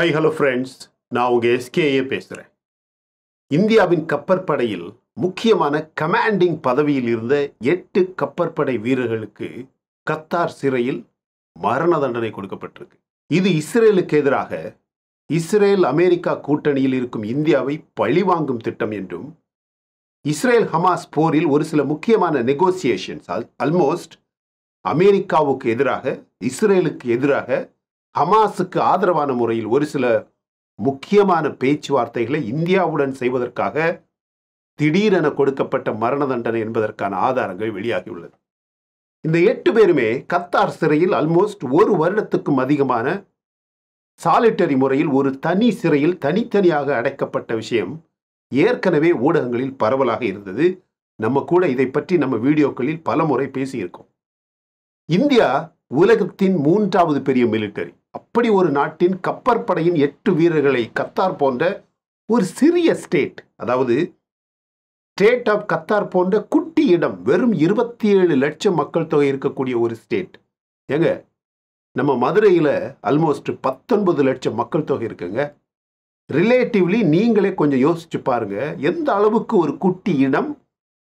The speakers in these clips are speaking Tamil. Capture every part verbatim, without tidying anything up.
Hi, hello friends. நான் உங்க K A பேசுறேன். இந்தியாவின் கப்பற்படையில் முக்கியமான கமாண்டிங் பதவியில் இருந்த எட்டு கப்பற்படை வீரர்களுக்கு கத்தார் சிறையில் மரண தண்டனை கொடுக்கப்பட்டிருக்கு. இது இஸ்ரேலுக்கு எதிராக இஸ்ரேல் அமெரிக்கா கூட்டணியில் இருக்கும் இந்தியாவை பழிவாங்கும் திட்டம் என்றும், இஸ்ரேல் ஹமாஸ் போரில் ஒரு சில முக்கியமான நெகோசியேஷன்ஸ், ஆல்மோஸ்ட் அமெரிக்காவுக்கு எதிராக, இஸ்ரேலுக்கு எதிராக, ஹமாஸுக்கு ஆதரவான முறையில் ஒரு சில முக்கியமான பேச்சுவார்த்தைகளை இந்தியாவுடன் செய்வதற்காக திடீரென கொடுக்கப்பட்ட மரண தண்டனை என்பதற்கான ஆதாரங்கள் வெளியாகியுள்ளது. இந்த எட்டு பேருமே கத்தார் சிறையில் ஆல்மோஸ்ட் ஒரு வருடத்துக்கும் அதிகமான சாலிட்டரி முறையில் ஒரு தனி சிறையில் தனித்தனியாக அடைக்கப்பட்ட விஷயம் ஏற்கனவே ஊடகங்களில் பரவலாக இருந்தது. நம்ம கூட இதை பற்றி நம்ம வீடியோக்களில் பல முறை பேசியிருக்கோம். இந்தியா உலகத்தின் மூன்றாவது பெரிய மிலிட்டரி. அப்படி ஒரு நாட்டின் கப்பற்படையின் எட்டு வீரர்களை கத்தார் போன்ற ஒரு சிறிய ஸ்டேட், அதாவது ஸ்டேட் ஆஃப் கத்தார் போன்ற குட்டி இடம், வெறும் இருபத்தி ஏழு லட்சம் மக்கள் தொகை இருக்கக்கூடிய ஒரு ஸ்டேட். ஏங்க, நம்ம மதுரையில் ஆல்மோஸ்ட் பத்தொன்பது லட்சம் மக்கள் தொகை இருக்குங்க. ரிலேட்டிவ்லி நீங்களே கொஞ்சம் யோசிச்சு பாருங்கள், எந்த அளவுக்கு ஒரு குட்டி இடம்,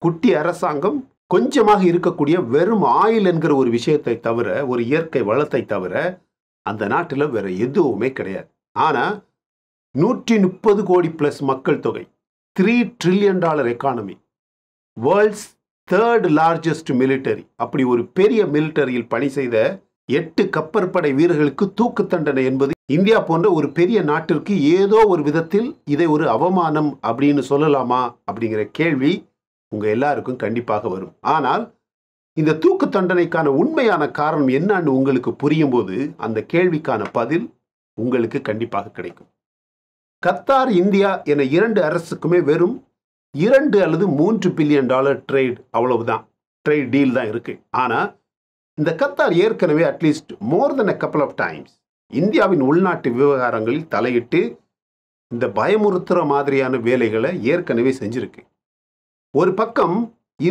குட்டி அரசாங்கம், கொஞ்சமாக இருக்கக்கூடிய வெறும் ஆயில் என்கிற ஒரு விஷயத்தை தவிர, ஒரு இயற்கை வளத்தை தவிர அந்த நாட்டில் வேறு எதுவுமே கிடையாது. ஆனால் நூற்றி முப்பது கோடி ப்ளஸ் மக்கள் தொகை, three trillion dollar economy, world's third largest military. அப்படி ஒரு பெரிய மிலிட்டரியில் பணி செய்த எட்டு கப்பற்படை வீரர்களுக்கு தூக்கு தண்டனை என்பது இந்தியா போன்ற ஒரு பெரிய நாட்டிற்கு ஏதோ ஒரு விதத்தில் இதை ஒரு அவமானம் அப்படின்னு சொல்லலாமா அப்படிங்கிற கேள்வி உங்கள் எல்லாருக்கும் கண்டிப்பாக வரும். ஆனால் இந்த தூக்கு தண்டனைக்கான உண்மையான காரணம் என்னன்னு உங்களுக்கு புரியும் போது அந்த கேள்விக்கான பதில் உங்களுக்கு கண்டிப்பாக கிடைக்கும். கத்தார் இந்தியா என இரண்டு அரசுக்குமே வெறும் இரண்டு அல்லது மூன்று பில்லியன் டாலர் ட்ரேட், அவ்வளவுதான் ட்ரேட் டீல் தான் இருக்குது. ஆனால் இந்த கத்தார் ஏற்கனவே at least more then a couple of times இந்தியாவின் உள்நாட்டு விவகாரங்களில் தலையிட்டு இந்த பயமுறுத்துகிற மாதிரியான வேலைகளை ஏற்கனவே செஞ்சுருக்கு. ஒரு பக்கம்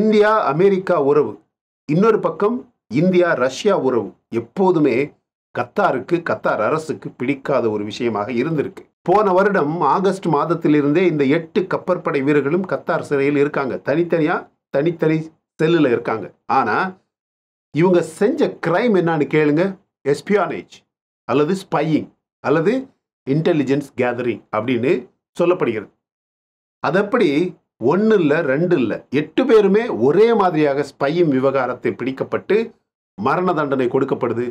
இந்தியா அமெரிக்கா உறவு, இன்னொரு பக்கம் இந்தியா ரஷ்யா உறவு எப்போதுமே கத்தாருக்கு, கத்தார் அரசுக்கு பிடிக்காத ஒரு விஷயமாக இருந்திருக்கு. போன வருடம் ஆகஸ்ட் மாதத்திலிருந்தே இந்த எட்டு கப்பற்படை வீரர்களும் கத்தார் சிறையில் இருக்காங்க, தனித்தனியாக தனித்தனி செல்லில் இருக்காங்க. ஆனால் இவங்க செஞ்ச கிரைம் என்னான்னு கேளுங்க. எஸ்பியானேஜ் அல்லது ஸ்பையிங் அல்லது இன்டெலிஜென்ஸ் கேதரிங் அப்படின்னு சொல்லப்படுகிறது. அதப்படி ஒன்று இல்லை, ரெண்டு இல்லை, எட்டு பேருமே ஒரே மாதிரியாக ஸ்பையிங் விவகாரத்தில் பிடிக்கப்பட்டு மரண தண்டனை கொடுக்கப்படுது.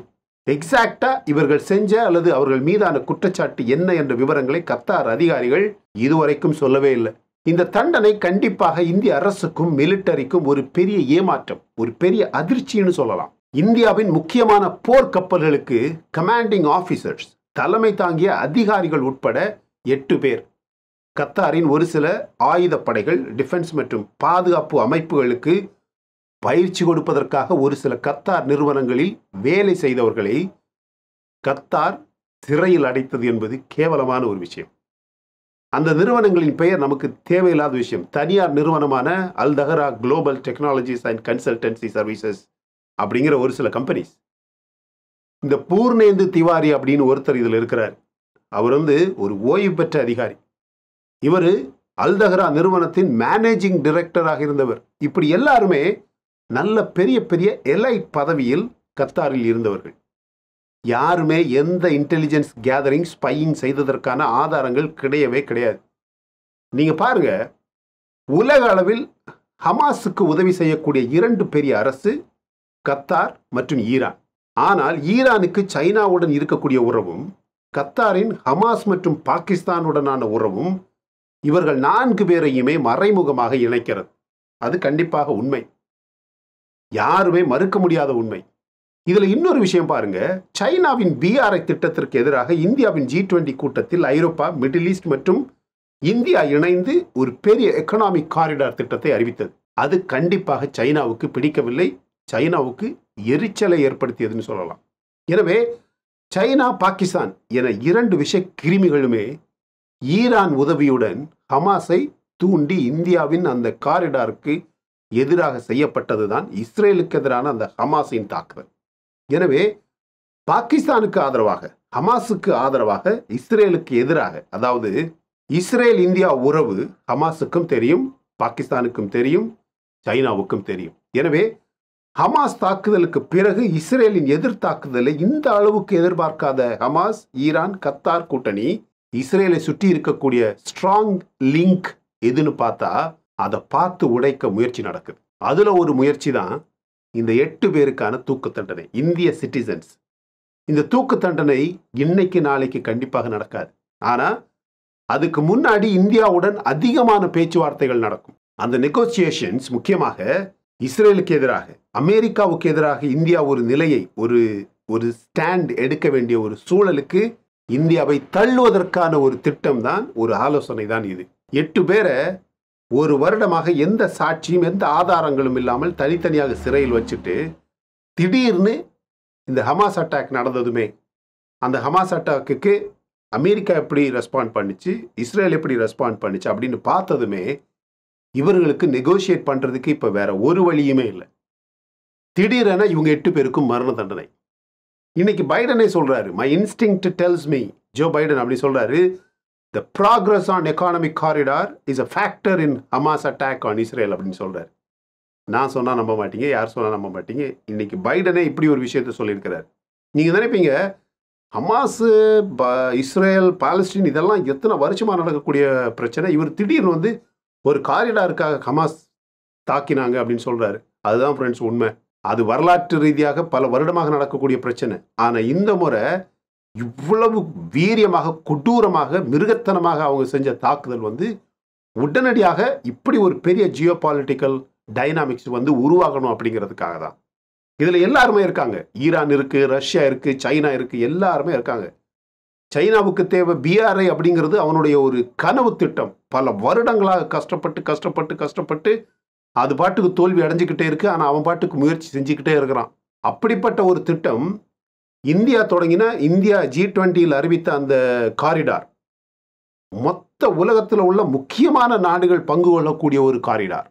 எக்ஸாக்டாக இவர்கள் செஞ்ச அல்லது அவர்கள் மீதான குற்றச்சாட்டு என்ன என்ற விவரங்களை கத்தார் அதிகாரிகள் இதுவரைக்கும் சொல்லவே இல்லை. இந்த தண்டனை கண்டிப்பாக இந்திய அரசுக்கும் மிலிட்டரிக்கும் ஒரு பெரிய ஏமாற்றம், ஒரு பெரிய அதிர்ச்சின்னு சொல்லலாம். இந்தியாவின் முக்கியமான போர் கப்பல்களுக்கு கமாண்டிங் ஆஃபீஸர்ஸ், தலைமை தாங்கிய அதிகாரிகள் உட்பட எட்டு பேர் கத்தாரின் ஒரு சில ஆயுதப்படைகள், டிஃபென்ஸ் மற்றும் பாதுகாப்பு அமைப்புகளுக்கு பயிற்சி கொடுப்பதற்காக ஒரு சில கத்தார் நிறுவனங்களில் வேலை செய்தவர்களை கத்தார் சிறையில் அடைத்தது என்பது கேவலமான ஒரு விஷயம். அந்த நிறுவனங்களின் பெயர் நமக்கு தேவையில்லாத விஷயம். தனியார் நிறுவனமான Al Dahra Global Technologies and Consultancy Services அப்படிங்கிற ஒரு சில கம்பெனிஸ். இந்த பூர்ணேந்து திவாரி அப்படின்னு ஒருத்தர் இதில் இருக்கிறார். அவர் வந்து ஒரு ஓய்வு பெற்ற அதிகாரி. இவர் அல் தஹரா நிறுவனத்தின் மேனேஜிங் டைரக்டராக இருந்தவர். இப்படி எல்லாருமே நல்ல பெரிய பெரிய எலைட் பதவியில் கத்தாரில் இருந்தவர்கள். யாருமே எந்த இன்டெலிஜென்ஸ் கேதரிங், ஸ்பையிங் செய்ததற்கான ஆதாரங்கள் கிடையவே கிடையாது. நீங்கள் பாருங்கள், உலக அளவில் ஹமாஸுக்கு உதவி செய்யக்கூடிய இரண்டு பெரிய அரசு கத்தார் மற்றும் ஈரான். ஆனால் ஈரானுக்கு சைனாவுடன் இருக்கக்கூடிய உறவும், கத்தாரின் ஹமாஸ் மற்றும் பாகிஸ்தானுடனான உறவும் இவர்கள் நான்கு பேரையுமே மறைமுகமாக இணைக்கிறது. அது கண்டிப்பாக உண்மை, யாருமே மறுக்க முடியாத உண்மை. இதில் இன்னொரு விஷயம் பாருங்க, சைனாவின் பி ஆர் ஐ திட்டத்திற்கு எதிராக இந்தியாவின் ஜி டுவெண்டி கூட்டத்தில் ஐரோப்பா, மிடில் ஈஸ்ட் மற்றும் இந்தியா இணைந்து ஒரு பெரிய எக்கனாமிக் காரிடார் திட்டத்தை அறிவித்தது. அது கண்டிப்பாக சைனாவுக்கு பிடிக்கவில்லை, சைனாவுக்கு எரிச்சலை ஏற்படுத்தியதுன்னு சொல்லலாம். எனவே சைனா, பாகிஸ்தான் என இரண்டு விஷ கிருமிகளுமே ஈரான் உதவியுடன் ஹமாஸை தூண்டி இந்தியாவின் அந்த காரிடாருக்கு எதிராக செய்யப்பட்டது தான் இஸ்ரேலுக்கு எதிரான அந்த ஹமாஸின் தாக்குதல். எனவே பாகிஸ்தானுக்கு ஆதரவாக ஹமாஸுக்கு ஆதரவாக இஸ்ரேலுக்கு எதிராக, அதாவது இஸ்ரேல் இந்தியா உறவு ஹமாஸுக்கும் தெரியும், பாகிஸ்தானுக்கும் தெரியும், சைனாவுக்கும் தெரியும். எனவே ஹமாஸ் தாக்குதலுக்கு பிறகு இஸ்ரேலின் எதிர் தாக்குதலை இந்த அளவுக்கு எதிர்பார்க்காத ஹமாஸ், ஈரான், கத்தார் கூட்டணி இஸ்ரேலை சுற்றி இருக்கக்கூடிய ஸ்ட்ராங் லிங்க் எதுன்னு பார்த்தா அதை பார்த்து உடைக்க முயற்சி நடக்குது. அதில் ஒரு முயற்சி தான் இந்த எட்டு பேருக்கான தூக்கு தண்டனை, இந்திய சிட்டிசன்ஸ். இந்த தூக்கு தண்டனை இன்னைக்கு நாளைக்கு கண்டிப்பாக நடக்காது, ஆனால் அதுக்கு முன்னாடி இந்தியாவுடன் அதிகமான பேச்சுவார்த்தைகள் நடக்கும். அந்த நெகோசியேஷன்ஸ் முக்கியமாக இஸ்ரேலுக்கு எதிராக, அமெரிக்காவுக்கு எதிராக இந்தியா ஒரு நிலையை, ஒரு ஒரு ஸ்டாண்ட் எடுக்க வேண்டிய ஒரு சூழலுக்கு இந்தியாவை தள்ளுவதற்கான ஒரு திட்டம் தான், ஒரு ஆலோசனை தான் இது. எட்டு பேரை ஒரு வருடமாக எந்த சாட்சியும் எந்த ஆதாரங்களும் இல்லாமல் தனித்தனியாக சிறையில் வச்சுட்டு, திடீர்னு இந்த ஹமாஸ் அட்டாக் நடந்ததுமே அந்த ஹமாஸ் அட்டாக்குக்கு அமெரிக்கா எப்படி ரெஸ்பாண்ட் பண்ணிச்சு, இஸ்ரேல் எப்படி ரெஸ்பாண்ட் பண்ணிச்சு அப்படின்னு பார்த்ததுமே இவர்களுக்கு நெகோஷியேட் பண்ணுறதுக்கு இப்போ வேற ஒரு வழியுமே இல்லை. திடீரென இவங்க எட்டு பேருக்கும் மரண தண்டனை. இன்னைக்கு பைடனே சொல்கிறாரு, my instinct tells me, Joe Biden அப்படி சொல்கிறாரு, the progress on economic corridor is a factor in Hamas attack on Israel அப்படின்னு சொல்கிறார். நான் சொன்னால் நம்ப மாட்டீங்க, யார் சொன்னால் நம்ப மாட்டீங்க, இன்னைக்கு பைடனே இப்படி ஒரு விஷயத்த சொல்லியிருக்கிறார். நீங்கள் நினைப்பீங்க ஹமாஸு, ப இஸ்ரேல், பாலஸ்டீன் இதெல்லாம் எத்தனை வருஷமாக நடக்கக்கூடிய பிரச்சனை, இவர் திடீர்னு வந்து ஒரு காரிடாருக்காக ஹமாஸ் தாக்கினாங்க அப்படின்னு சொல்கிறாரு. அதுதான் ஃப்ரெண்ட்ஸ் உண்மை, அது வரலாற்று ரீதியாக பல வருடமாக நடக்கக்கூடிய பிரச்சனை. ஆனால் இந்த முறை இவ்வளவு வீரியமாக, கொடூரமாக, மிருகத்தனமாக அவங்க செஞ்ச தாக்குதல் வந்து உடனடியாக இப்படி ஒரு பெரிய ஜியோ பாலிட்டிக்கல் டைனாமிக்ஸ் வந்து உருவாகணும் அப்படிங்கிறதுக்காக தான். இதில் எல்லாருமே இருக்காங்க, ஈரான் இருக்குது, ரஷ்யா இருக்குது, சைனா இருக்குது, எல்லாருமே இருக்காங்க. சைனாவுக்கு தேவை பிஆர்ஐ அப்படிங்கிறது அவனுடைய ஒரு கனவு திட்டம். பல வருடங்களாக கஷ்டப்பட்டு கஷ்டப்பட்டு கஷ்டப்பட்டு அது பாட்டுக்கு தோல்வி அடைஞ்சிக்கிட்டே இருக்குது, ஆனால் அவன் பாட்டுக்கு முயற்சி செஞ்சுக்கிட்டே இருக்கிறான். அப்படிப்பட்ட ஒரு திட்டம் இந்தியா தொடங்கினா, இந்தியா ஜி டுவெண்ட்டியில் அறிவித்த அந்த காரிடார் மொத்த உலகத்தில் உள்ள முக்கியமான நாடுகள் பங்கு கொள்ளக்கூடிய ஒரு காரிடார்.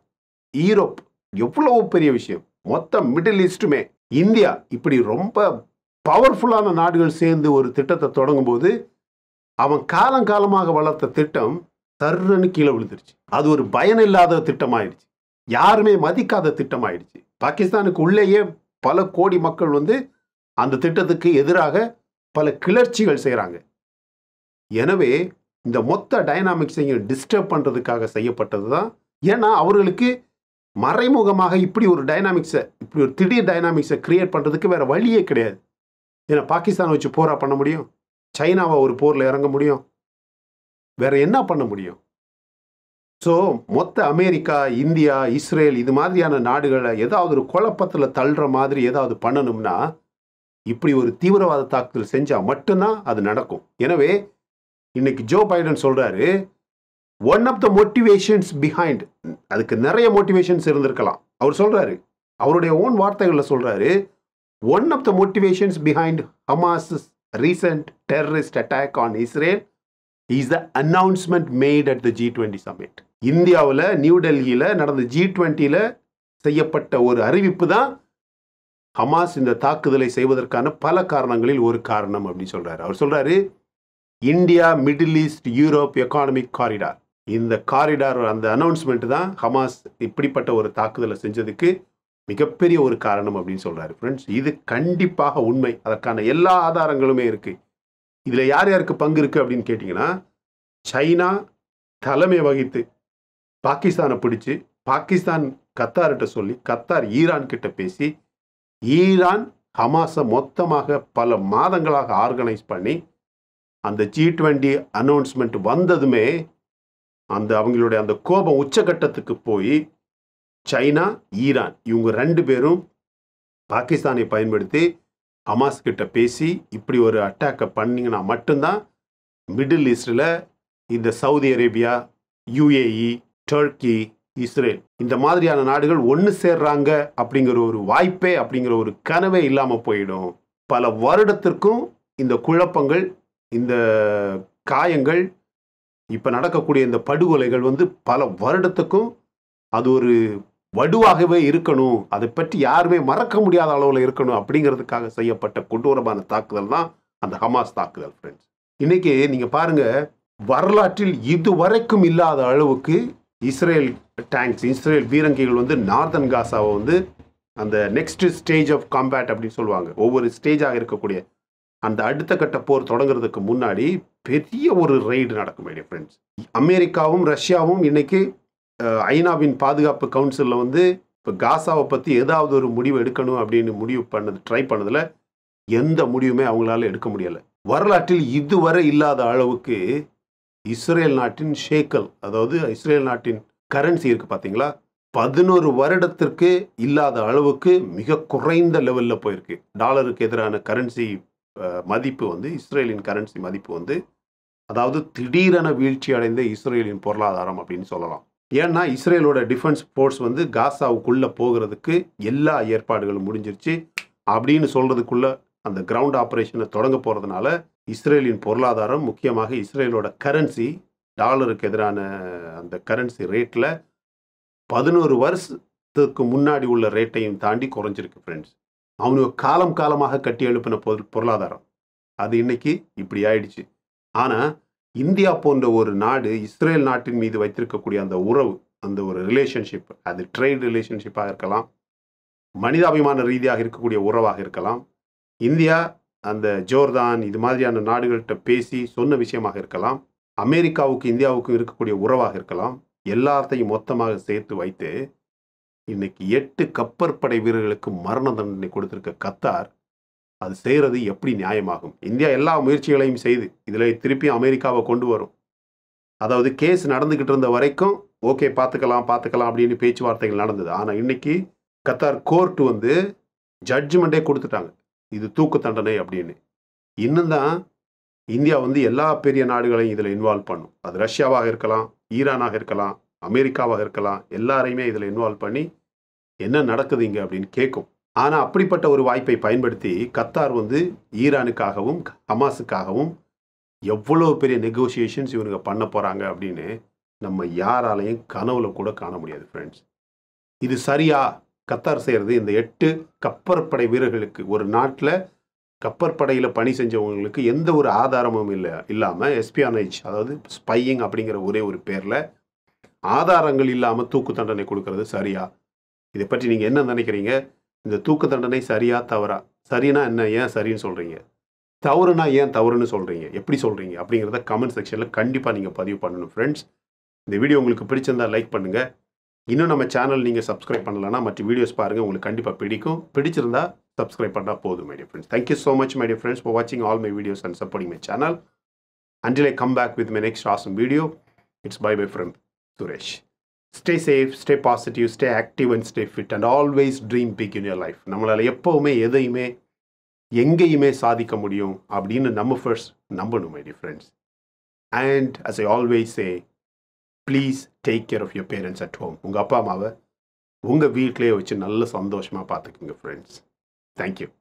ஈரோப் எவ்வளவு பெரிய விஷயம், மொத்த மிடில் ஈஸ்ட்டுமே இந்தியா இப்படி ரொம்ப பவர்ஃபுல்லான நாடுகள் சேர்ந்து ஒரு திட்டத்தை தொடங்கும் போது அவன் காலங்காலமாக வளர்த்த திட்டம் தர்றன்னு கீழே விழுந்துருச்சு. அது ஒரு பயனில்லாத திட்டமாயிடுச்சு, யாருமே மதிக்காத திட்டமாயிடுச்சு. பாகிஸ்தானுக்கு உள்ளேயே பல கோடி மக்கள் வந்து அந்த திட்டத்துக்கு எதிராக பல கிளர்ச்சிகள் செய்கிறாங்க. எனவே இந்த மொத்த டைனாமிக்ஸையும் டிஸ்டர்ப் பண்ணுறதுக்காக செய்யப்பட்டது தான். ஏன்னா அவர்களுக்கு மறைமுகமாக இப்படி ஒரு டைனாமிக்ஸை, இப்படி ஒரு திடீர் டைனாமிக்ஸை கிரியேட் பண்ணுறதுக்கு வேறு வழியே கிடையாது. ஏன்னா பாகிஸ்தானை வச்சு போராக பண்ண முடியும், சைனாவை ஒரு போரில் இறங்க முடியும், வேறு என்ன பண்ண முடியும்? ஸோ மொத்த அமெரிக்கா, இந்தியா, இஸ்ரேல் இது மாதிரியான நாடுகளை ஏதாவது ஒரு குழப்பத்தில் தள்ளுற மாதிரி ஏதாவது பண்ணணும்னா இப்படி ஒரு தீவிரவாத தாக்குதல் செஞ்சால் மட்டும்தான் அது நடக்கும். எனவே இன்னைக்கு ஜோ பைடன் சொல்கிறாரு, one of the motivations behind, அதுக்கு நிறைய மோட்டிவேஷன்ஸ் இருந்திருக்கலாம், அவர் சொல்கிறாரு, அவருடைய ஓன் வார்த்தைகளில் சொல்கிறாரு, one of the motivations behind Hamas's recent terrorist attack on Israel is the announcement made at the G twenty summit. இந்தியாவில் நியூ டெல்லியில் நடந்த ஜி டுவெண்ட்டியில் செய்யப்பட்ட ஒரு அறிவிப்பு தான் ஹமாஸ் இந்த தாக்குதலை செய்வதற்கான பல காரணங்களில் ஒரு காரணம் அப்படின்னு சொல்கிறாரு. அவர் சொல்கிறாரு, India Middle East Europe economic corridor, இந்த காரிடார் அந்த அனௌன்ஸ்மெண்ட் தான் ஹமாஸ் இப்படிப்பட்ட ஒரு தாக்குதலை செஞ்சதுக்கு மிகப்பெரிய ஒரு காரணம் அப்படின்னு சொல்கிறாரு. ஃப்ரெண்ட்ஸ் இது கண்டிப்பாக உண்மை, அதற்கான எல்லா ஆதாரங்களுமே இருக்குது. இதில் யார் யாருக்கு பங்கு இருக்குது அப்படின்னு கேட்டிங்கன்னா, சைனா தலைமை வகித்து பாகிஸ்தானை பிடிச்சி, பாகிஸ்தான் கத்தார்கிட்ட சொல்லி, கத்தார் ஈரான் கிட்ட பேசி, ஈரான் ஹமாஸை மொத்தமாக பல மாதங்களாக ஆர்கனைஸ் பண்ணி அந்த ஜி டுவெண்ட்டி அனௌன்ஸ்மெண்ட் வந்ததுமே அந்த அவங்களுடைய அந்த கோபம் உச்சகட்டத்துக்கு போய் சைனா, ஈரான் இவங்க ரெண்டு பேரும் பாகிஸ்தானை பயன்படுத்தி ஹமாஸ் கிட்ட பேசி இப்படி ஒரு அட்டாக்கை பண்ணிங்கன்னா மட்டும்தான் மிடில் ஈஸ்டில் இந்த Saudi Arabia, UAE, Turkey, Israel இந்த மாதிரியான நாடுகள் ஒன்று சேர்றாங்க அப்படிங்கிற ஒரு வாய்ப்பே, அப்படிங்கிற ஒரு கனவே இல்லாமல் போயிடும். பல வருடத்திற்கும் இந்த குழப்பங்கள், இந்த காயங்கள், இப்போ நடக்கக்கூடிய இந்த படுகொலைகள் வந்து பல வருடத்துக்கும் அது ஒரு வடுவாகவே இருக்கணும், அதை பற்றி யாருமே மறக்க முடியாத அளவில் இருக்கணும் அப்படிங்கிறதுக்காக செய்யப்பட்ட கொடூரமான தாக்குதல் தான் அந்த ஹமாஸ் தாக்குதல் ஃப்ரெண்ட்ஸ். இன்றைக்கி நீங்கள் பாருங்கள், வரலாற்றில் இதுவரைக்கும் இல்லாத அளவுக்கு இஸ்ரேல் டேங்க்ஸ், இஸ்ரேல் வீரங்கிகள் வந்து நார்தன் காசாவை வந்து அந்த நெக்ஸ்ட் ஸ்டேஜ் ஆஃப் காம்பேட் அப்படின்னு சொல்லுவாங்க, ஒவ்வொரு ஸ்டேஜாக இருக்கக்கூடிய அந்த அடுத்த கட்ட போர் தொடங்குறதுக்கு முன்னாடி பெரிய ஒரு ரெய்டு நடக்கும் மேடிய ஃப்ரெண்ட்ஸ். அமெரிக்காவும் ரஷ்யாவும் இன்றைக்கி ஐநாவின் பாதுகாப்பு கவுன்சிலில் வந்து இப்போ காசாவை பற்றி ஏதாவது ஒரு முடிவு எடுக்கணும் அப்படின்னு முடிவு பண்ணது ட்ரை பண்ணதில் எந்த முடிவுமே அவங்களால எடுக்க முடியலை. வரலாற்றில் இதுவரை இல்லாத அளவுக்கு இஸ்ரேல் நாட்டின் ஷேக்கல், அதாவது இஸ்ரேல் நாட்டின் கரன்சி இருக்குது பார்த்தீங்களா, பதினோரு வருடத்திற்கு இல்லாத அளவுக்கு மிக குறைந்த லெவலில் போயிருக்கு. டாலருக்கு எதிரான கரன்சி மதிப்பு வந்து இஸ்ரேலின் கரன்சி மதிப்பு வந்து அதாவது திடீரென வீழ்ச்சி அடைந்த இஸ்ரேலின் பொருளாதாரம் அப்படின்னு சொல்லலாம். ஏன்னா இஸ்ரேலோட டிஃபென்ஸ் ஃபோர்ஸ் வந்து காசாவுக்குள்ளே போகிறதுக்கு எல்லா ஏற்பாடுகளும் முடிஞ்சிருச்சு அப்படின்னு சொல்கிறதுக்குள்ளே அந்த கிரவுண்ட் ஆப்ரேஷனை தொடங்க போகிறதுனால இஸ்ரேலின் பொருளாதாரம், முக்கியமாக இஸ்ரேலோட கரன்சி, டாலருக்கு எதிரான அந்த கரன்சி ரேட்டில் பதினோரு வருஷத்துக்கு முன்னாடி உள்ள ரேட்டையும் தாண்டி குறைஞ்சிருக்கு ஃப்ரெண்ட்ஸ். அவனுக்கு காலம் காலமாக கட்டி எழுப்பின பொருளாதாரம் அது இன்னைக்கு இப்படி ஆயிடுச்சு. ஆனால் இந்தியா போன்ற ஒரு நாடு இஸ்ரேல் நாட்டின் மீது வைத்திருக்கக்கூடிய அந்த உறவு, அந்த ஒரு ரிலேஷன்ஷிப், அது ட்ரேட் ரிலேஷன்ஷிப்பாக இருக்கலாம், மனிதாபிமான ரீதியாக இருக்கக்கூடிய உறவாக இருக்கலாம், இந்தியா அந்த ஜோர்தான் இது மாதிரியான நாடுகள்கிட்ட பேசி சொன்ன விஷயமாக இருக்கலாம், அமெரிக்காவுக்கு இந்தியாவுக்கும் இருக்கக்கூடிய உறவாக இருக்கலாம், எல்லாத்தையும் மொத்தமாக சேர்த்து வைத்து இன்னைக்கு எட்டு கப்பற்படை வீரர்களுக்கு மரண தண்டனை கொடுத்திருக்க கத்தார் அது செய்கிறது எப்படி நியாயமாகும்? இந்தியா எல்லா முயற்சிகளையும் செய்து இதில் திருப்பி அமெரிக்காவை கொண்டு வரும், அதாவது கேஸ் நடந்துக்கிட்டு இருந்த வரைக்கும் ஓகே பார்த்துக்கலாம் பார்த்துக்கலாம் அப்படின்னு பேச்சுவார்த்தைகள் நடந்தது. ஆனால் இன்னைக்கு கத்தார் கோர்ட் வந்து ஜட்ஜ்மெண்ட்டே கொடுத்துட்டாங்க, இது தூக்கு தண்டனை அப்படின்னு. இன்னும் தான் இந்தியா வந்து எல்லா பெரிய நாடுகளையும் இதில் இன்வால்வ் பண்ணும், அது ரஷ்யாவாக இருக்கலாம், ஈரானாக இருக்கலாம், அமெரிக்காவாக இருக்கலாம், எல்லாரையுமே இதில் இன்வால்வ் பண்ணி என்ன நடக்குதுங்க அப்படின்னு கேட்கும். ஆனால் அப்படிப்பட்ட ஒரு வாய்ப்பை பயன்படுத்தி கத்தார் வந்து ஈரானுக்காகவும் ஹமாஸுக்காகவும் எவ்வளோ பெரிய நெகோசியேஷன்ஸ் இவனுங்க பண்ண போகிறாங்க அப்படின்னு நம்ம யாராலையும் கனவுல கூட காண முடியாது ஃப்ரெண்ட்ஸ். இது சரியா கத்தார் செய்கிறது? இந்த எட்டு கப்பற்படை வீரர்களுக்கு, ஒரு நாட்டில் கப்பற்படையில் பணி செஞ்சவங்களுக்கு எந்த ஒரு ஆதாரமும் இல்லை இல்லாமல் எஸ்பியானேஜ், அதாவது ஸ்பையிங் அப்படிங்கிற ஒரே ஒரு பேரில் ஆதாரங்கள் இல்லாமல் தூக்கு தண்டனை கொடுக்கறது சரியா? இதை பற்றி நீங்கள் என்ன நினைக்கிறீங்க? இந்த தூக்கு தண்டனை சரியா தவறா? சரினா என்ன, ஏன் சரின்னு சொல்கிறீங்க? தவறுனா ஏன் தவறுன்னு சொல்கிறீங்க, எப்படி சொல்கிறீங்க அப்படிங்கிறத கமெண்ட் செக்ஷனில் கண்டிப்பாக நீங்கள் பதிவு பண்ணணும் ஃப்ரெண்ட்ஸ். இந்த வீடியோ உங்களுக்கு பிடிச்சிருந்தா லைக் பண்ணுங்கள். இன்னும் நம்ம சேனல் நீங்கள் சப்ஸ்கிரைப் பண்ணலன்னா மற்ற வீடியோஸ் பாருங்கள், உங்களுக்கு கண்டிப்பாக பிடிக்கும். பிடிச்சிருந்தா சப்ஸ்கிரைப் பண்ணால் போதும் my dear friends. Thank you so much my dear friends for வாட்சிங் all my videos and supporting my channel. Until I come back with my next awesome video, it's bye bye from Suresh. Stay safe, stay positive, stay active and stay fit and always dream big in your life. நம்மளால் எப்போவுமே எதையுமே எங்கேயுமே சாதிக்க முடியும் அப்படின்னு நம்ம ஃபர்ஸ்ட் நம்பணும் my dear friends. And as I always say, please take care of your parents at home. உங்கள் அப்பா அம்மாவை உங்கள் வீட்டிலே வச்சு நல்ல சந்தோஷமாக பார்த்துக்குங்க ஃப்ரெண்ட்ஸ். தேங்க்யூ.